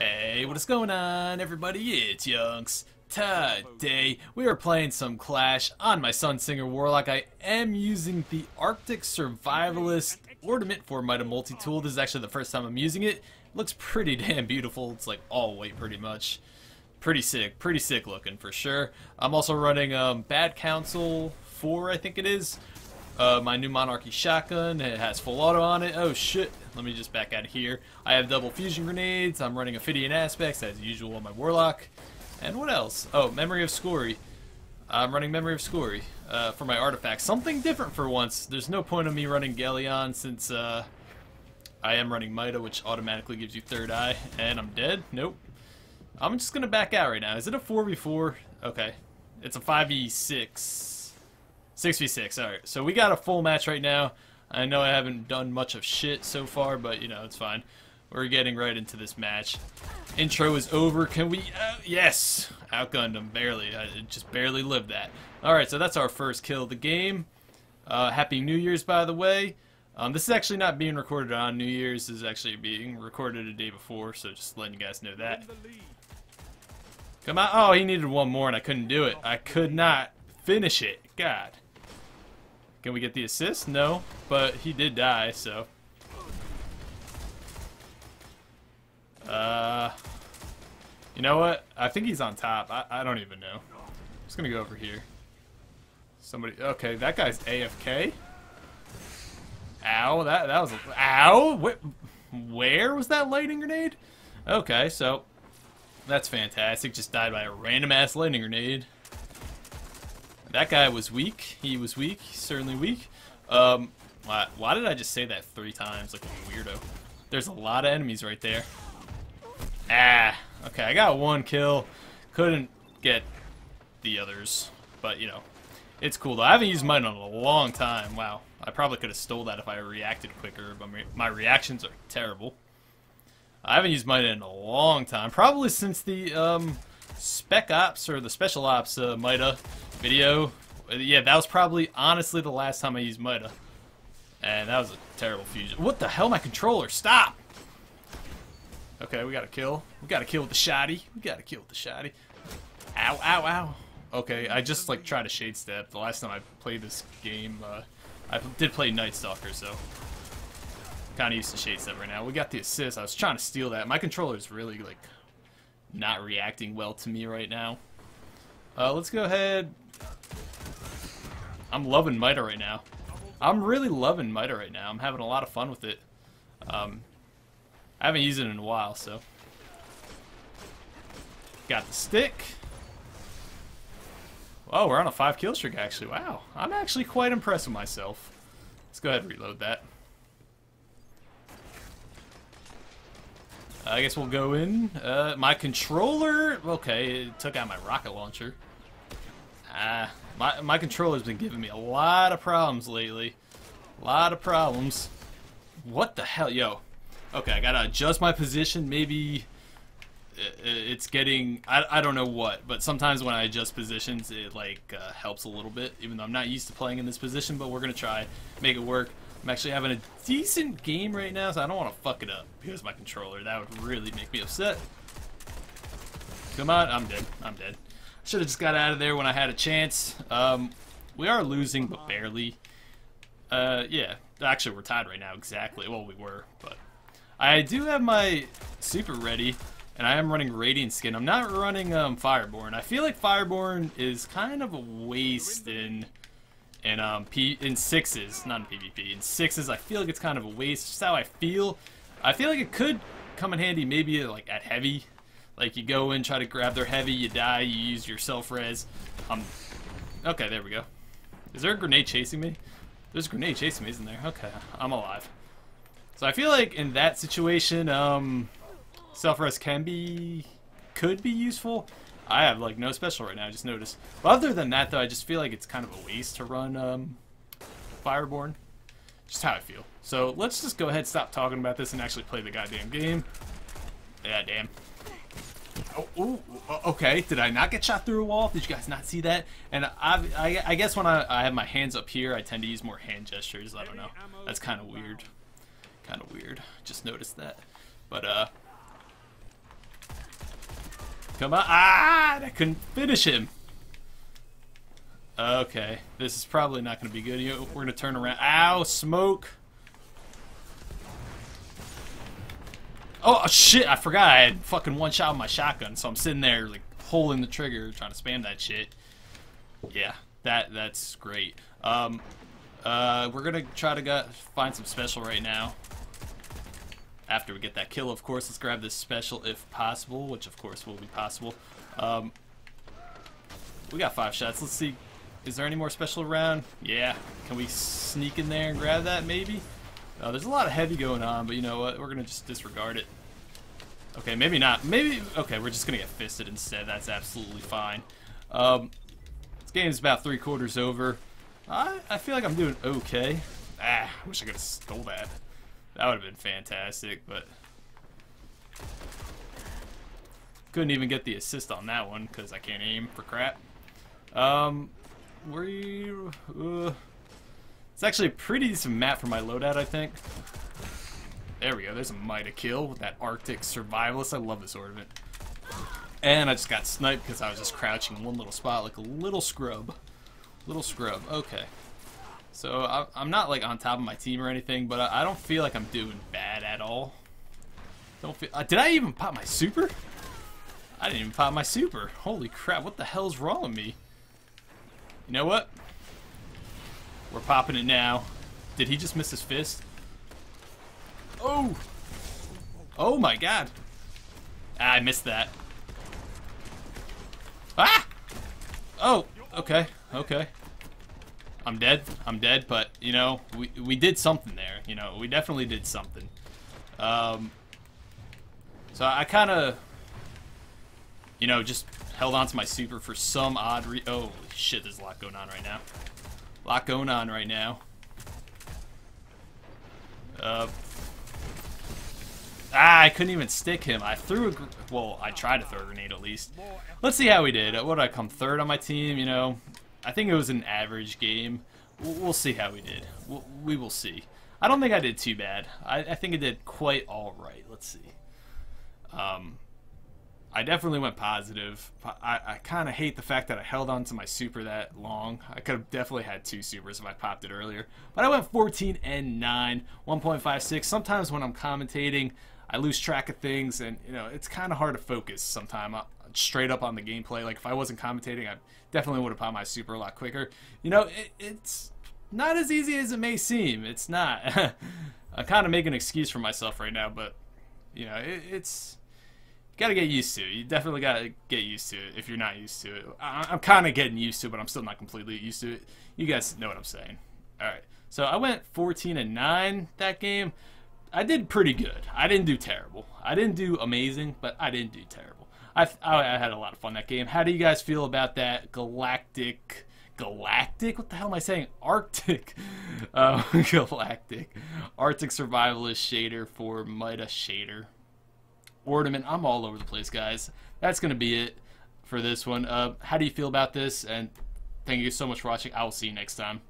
Hey, what is going on, everybody? It's Yunks. Today, we are playing some Clash on my Sunsinger Warlock. I am using the Arctic Survivalist ornament for Mida Multi-Tool. This is actually the first time I'm using it. It looks pretty damn beautiful. It's like all white pretty much. Pretty sick looking for sure. I'm also running Bad Counsel 4, I think it is. My New Monarchy shotgun, it has full auto on it. Oh shit, let me just back out of here. I have double fusion grenades, I'm running Ophidian Aspects as usual on my Warlock. And what else? Oh, Memory of Scory. I'm running Memory of Scory for my artifacts. Something different for once. There's no point in me running Galeon since I am running Mida, which automatically gives you Third Eye. And I'm dead? Nope. I'm just going to back out right now. Is it a 4v4? Okay. It's a 5v6. 6v6. Alright, so we got a full match right now. I know I haven't done much of shit so far, but, you know, it's fine. We're getting right into this match. Intro is over. Can we... yes! Outgunned him. Barely. I just barely lived that. Alright, so that's our first kill of the game. Happy New Year's, by the way. This is actually not being recorded on New Year's. This is actually being recorded a day before, so just letting you guys know that. Come on. Oh, he needed one more, and I couldn't do it. I could not finish it. God. Can we get the assist? No, but he did die, so... you know what? I think he's on top. I don't even know. I'm just gonna go over here. Somebody. Okay, that guy's AFK. Ow! That was. Ow! Where was that lightning grenade? Okay, so that's fantastic. Just died by a random ass lightning grenade. That guy was weak. He was weak. Certainly weak. Why did I just say that 3 times? Like a weirdo. There's a lot of enemies right there. Ah, okay, I got one kill. Couldn't get the others, but, you know, it's cool, though. I haven't used mine in a long time. Wow, I probably could have stole that if I reacted quicker, but my reactions are terrible. I haven't used mine in a long time. Probably since the Spec Ops or the Special Ops Mida video. Yeah, that was probably, honestly, the last time I used Mida. And that was a terrible fusion. What the hell, my controller? Stop! Okay, we got a kill. We got a kill with the shotty. We got a kill with the shotty. Ow, ow, ow. Okay, I just, like, tried to shade step. The last time I played this game, I did play Night Stalker, so... Kinda used to shade step right now. We got the assist. I was trying to steal that. My controller's really, like, not reacting well to me right now. Let's go ahead. I'm loving Mida right now. I'm really loving Mida right now. I'm having a lot of fun with it. I haven't used it in a while, so. Got the stick. Oh, we're on a 5-kill streak, actually. Wow. I'm actually quite impressed with myself. Let's go ahead and reload that. I guess we'll go in. My controller... Okay, it took out my rocket launcher. Ah... My controller's been giving me a lot of problems lately. A lot of problems. What the hell? Yo. Okay, I gotta adjust my position. Maybe it's getting... I don't know what, but sometimes when I adjust positions, it like helps a little bit, even though I'm not used to playing in this position, but we're gonna try make it work. I'm actually having a decent game right now, so I don't want to fuck it up because my controller. That would really make me upset. Come on. I'm dead. I'm dead. Should have just got out of there when I had a chance. We are losing, but barely. Yeah, actually we're tied right now, exactly. Well, we were, but I do have my super ready, and I am running radiant skin. I'm not running Fireborn. I feel like Fireborn is kind of a waste in sixes, not in PvP. In sixes, I feel like it's kind of a waste. Just how I feel. I feel like it could come in handy, maybe like at heavy. Like, you go in, try to grab their heavy, you die, you use your self-res. Okay, there we go. Is there a grenade chasing me? There's a grenade chasing me, isn't there? Okay, I'm alive. So I feel like in that situation, self-res could be useful. I have, like, no special right now, I just noticed. But other than that, though, I just feel like it's kind of a waste to run Fireborn. Just how I feel. So let's just go ahead and stop talking about this and actually play the goddamn game. Yeah, damn. Oh, ooh, okay, did I not get shot through a wall? Did you guys not see that? And I guess when I have my hands up here, I tend to use more hand gestures. I don't know. That's kind of weird. Just noticed that. But, Come on. Ah! I couldn't finish him. Okay. This is probably not going to be good. We're going to turn around. Ow! Smoke! Oh, shit! I forgot I had fucking one shot with my shotgun, so I'm sitting there, like, holding the trigger, trying to spam that shit. Yeah. That's great. We're going to try to find some special right now. After we get that kill, of course, let's grab this special if possible, which of course will be possible. We got 5 shots. Let's see. Is there any more special around? Yeah. Can we sneak in there and grab that maybe? There's a lot of heavy going on, but you know what? We're going to just disregard it. Okay, maybe not. Maybe. Okay, we're just going to get fisted instead. That's absolutely fine. This game is about 3/4 over. I feel like I'm doing okay. Ah, I wish I could have stole that. That would have been fantastic, but couldn't even get the assist on that one because I can't aim for crap. It's actually a pretty decent map for my loadout, I think. There we go. There's a Mida kill with that Arctic Survivalist. I love this ornament. And I just got sniped because I was just crouching in one little spot like a little scrub. Little scrub. Okay. So I'm not like on top of my team or anything, but I don't feel like I'm doing bad at all. Don't feel. Did I even pop my super? I didn't even pop my super. Holy crap! What the hell's wrong with me? You know what? We're popping it now. Did he just miss his fist? Oh! Oh my god! Ah, I missed that. Ah! Oh. Okay. Okay. I'm dead, but, you know, we did something there, you know, we definitely did something. So I kind of, you know, just held on to my super for some odd reason. Oh, shit, there's a lot going on right now. I couldn't even stick him. I threw a, well, I tried to throw a grenade at least. Let's see how we did. What did I come, third on my team, you know? I think it was an average game. We'll see how we did. We will see. I don't think I did too bad. I think I did quite all right. Let's see. I definitely went positive. I kind of hate the fact that I held on to my super that long. I could have definitely had 2 supers if I popped it earlier. But I went 14 and 9, 1.56. Sometimes when I'm commentating, I lose track of things, and you know it's kind of hard to focus sometimes. Straight up on the gameplay. Like if I wasn't commentating, I definitely would have popped my super a lot quicker. You know, it's not as easy as it may seem. It's not. I kind of make an excuse for myself right now, but you know, it's you gotta get used to it. You definitely gotta get used to it if you're not used to it. I'm kind of getting used to it, but I'm still not completely used to it. You guys know what I'm saying. All right, so I went 14 and 9 that game. I did pretty good. I didn't do terrible. I didn't do amazing, but I didn't do terrible. I had a lot of fun that game. How do you guys feel about that galactic? What the hell am I saying? Arctic, galactic, Arctic Survivalist shader for Mida shader ornament. I'm all over the place, guys. That's gonna be it for this one. How do you feel about this? And thank you so much for watching. I will see you next time.